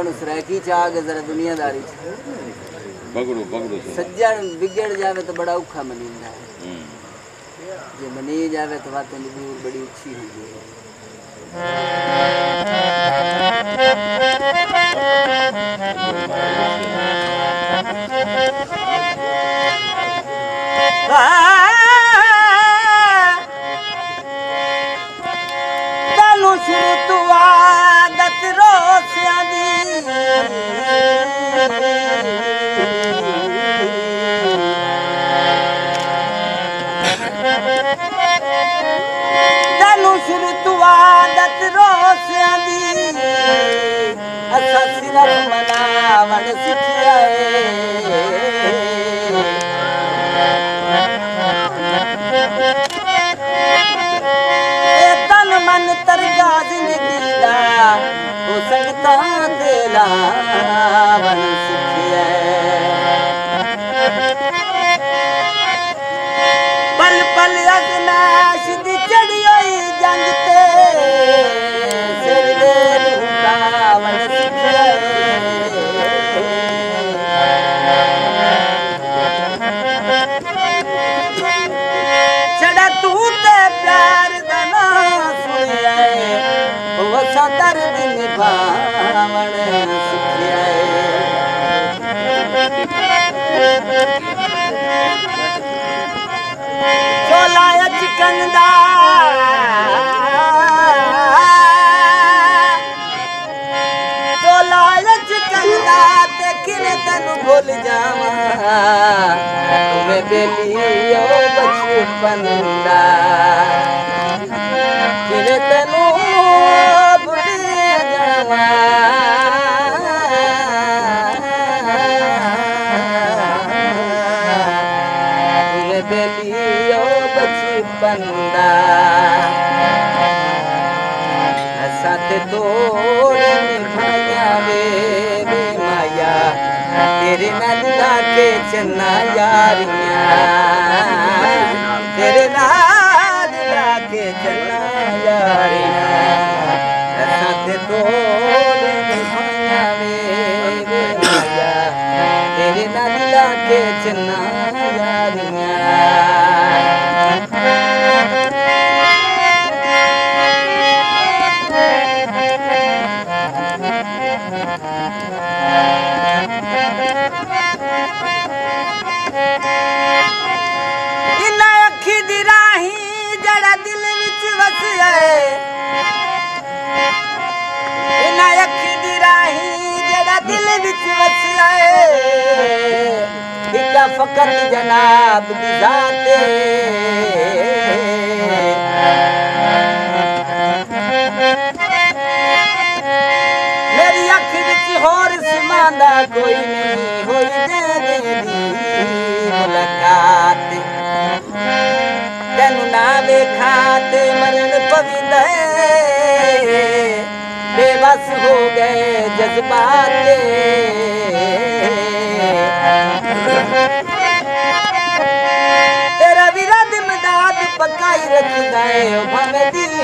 की चाग जरा दुनियादारी सज्जन बिगड़ जावे तो बड़ा औखा मनींदा है, जे मनी जावे तो बात बड़ी अच्छी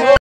होगी।